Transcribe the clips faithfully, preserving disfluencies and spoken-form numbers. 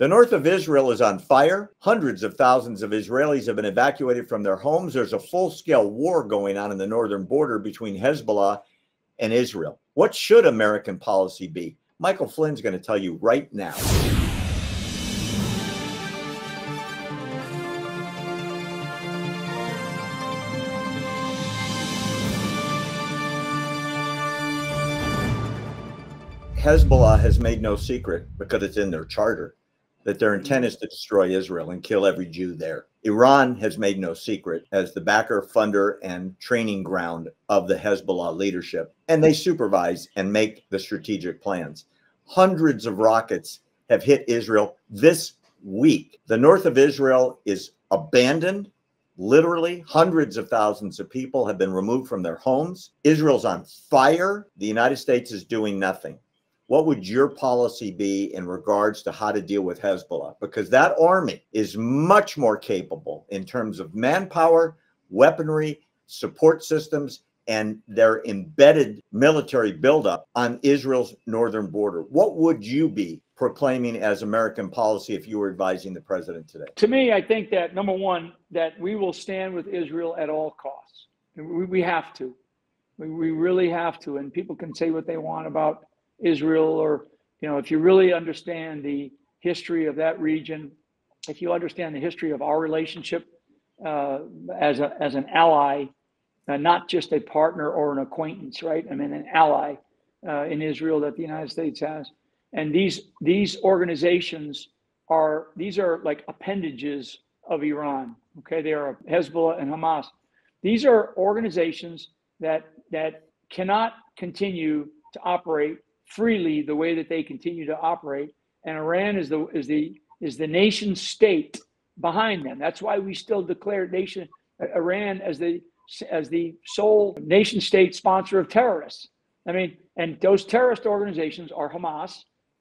The north of Israel is on fire. Hundreds of thousands of Israelis have been evacuated from their homes. There's a full-scale war going on in the northern border between Hezbollah and Israel. What should American policy be? Michael Flynn's going to tell you right now. Hezbollah has made no secret, because it's in their charter, that their intent is to destroy Israel and kill every Jew there. Iran has made no secret as the backer, funder, and training ground of the Hezbollah leadership, and they supervise and make the strategic plans. Hundreds of rockets have hit Israel this week. The north of Israel is abandoned. Literally, hundreds of thousands of people have been removed from their homes. Israel's on fire. The United States is doing nothing. What would your policy be in regards to how to deal with Hezbollah? Because that army is much more capable in terms of manpower, weaponry, support systems, and their embedded military buildup on Israel's northern border. What would you be proclaiming as American policy if you were advising the president today? To me, I think that, number one, that we will stand with Israel at all costs. We, we have to. We, we really have to. And people can say what they want about Israel, or, you know, if you really understand the history of that region, if you understand the history of our relationship uh, as a as an ally, uh, not just a partner or an acquaintance, right? I mean, an ally uh, in Israel that the United States has, and these these organizations are these are like appendages of Iran. Okay, they are Hezbollah and Hamas. These are organizations that that cannot continue to operate freely the way that they continue to operate, and Iran is the is the is the nation state behind them. That's why we still declare nation Iran as the as the sole nation state sponsor of terrorists. I mean, and those terrorist organizations are Hamas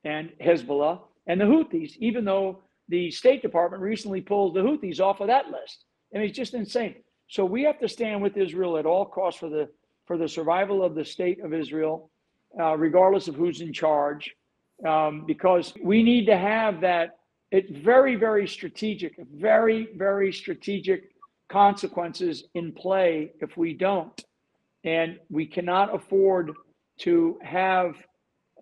and Hezbollah and the Houthis, even though the State Department recently pulled the Houthis off of that list. I mean, it's just insane. So we have to stand with Israel at all costs for the for the survival of the state of Israel, Uh, regardless of who's in charge, um, because we need to have that. It's very, very strategic, very, very strategic consequences in play if we don't. And we cannot afford to have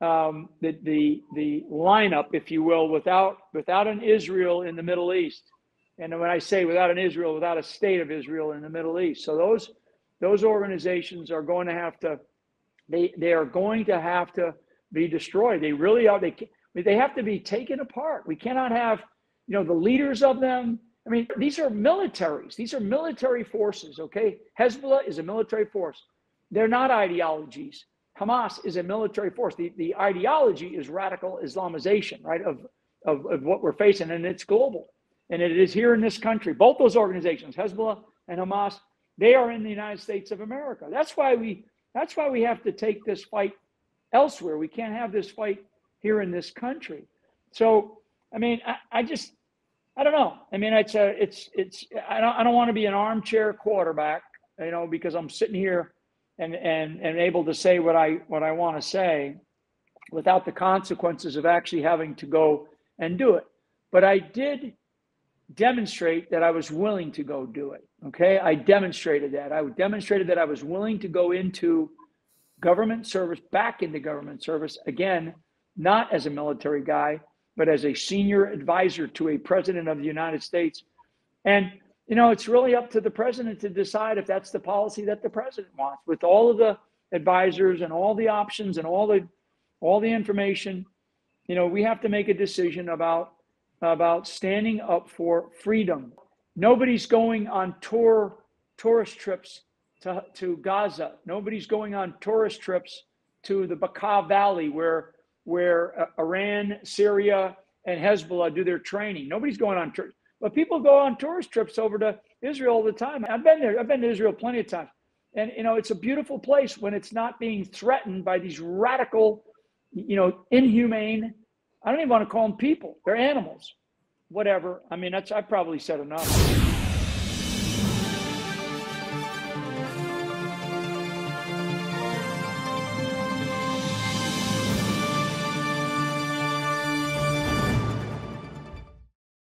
um, the, the the lineup, if you will, without without an Israel in the Middle East. And when I say without an Israel, without a state of Israel in the Middle East. So those those organizations are going to have to. They they are going to have to be destroyed. They really are. They they have to be taken apart. We cannot have, you know, the leaders of them. I mean, these are militaries. These are military forces. Okay, Hezbollah is a military force. They're not ideologies. Hamas is a military force. The the ideology is radical Islamization, right? Of of of what we're facing, and it's global, and it is here in this country. Both those organizations, Hezbollah and Hamas, they are in the United States of America. That's why we. That's why we have to take this fight elsewhere. We can't have this fight here in this country. So, I mean, I, I just, I don't know. I mean, it's a, it's, it's, I don't, I don't want to be an armchair quarterback, you know, because I'm sitting here and, and, and able to say what I, what I want to say without the consequences of actually having to go and do it. But I did demonstrate that I was willing to go do it. Okay, I demonstrated that. I demonstrated that I was willing to go into government service, back into government service, again, not as a military guy, but as a senior advisor to a president of the United States. And, you know, it's really up to the president to decide if that's the policy that the president wants, with all of the advisors and all the options and all the all the information. You know, we have to make a decision about about standing up for freedom. Nobody's going on tour, tourist trips to, to Gaza. Nobody's going on tourist trips to the Bekaa Valley where, where uh, Iran, Syria, and Hezbollah do their training. Nobody's going on tour. But people go on tourist trips over to Israel all the time. I've been there. I've been to Israel plenty of times. And, you know, it's a beautiful place when it's not being threatened by these radical, you know, inhumane, I don't even want to call them people. They're animals. Whatever. I mean, that's, I probably said enough.